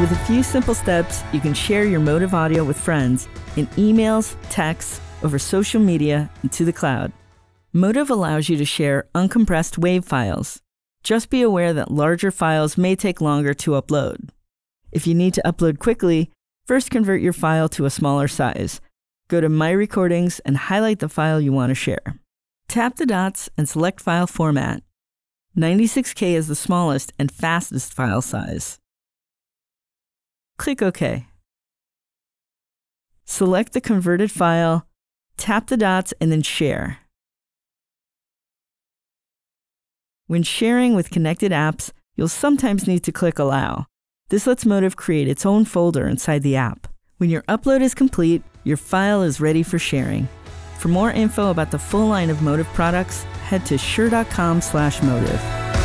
With a few simple steps, you can share your Motiv audio with friends in emails, texts, over social media, and to the cloud. Motiv allows you to share uncompressed WAV files. Just be aware that larger files may take longer to upload. If you need to upload quickly, first convert your file to a smaller size. Go to My Recordings and highlight the file you want to share. Tap the dots and select File Format. 96K is the smallest and fastest file size. Click OK. Select the converted file, tap the dots, and then share. When sharing with connected apps, you'll sometimes need to click Allow. This lets Motiv create its own folder inside the app. When your upload is complete, your file is ready for sharing. For more info about the full line of Motiv products, head to shure.com/motiv.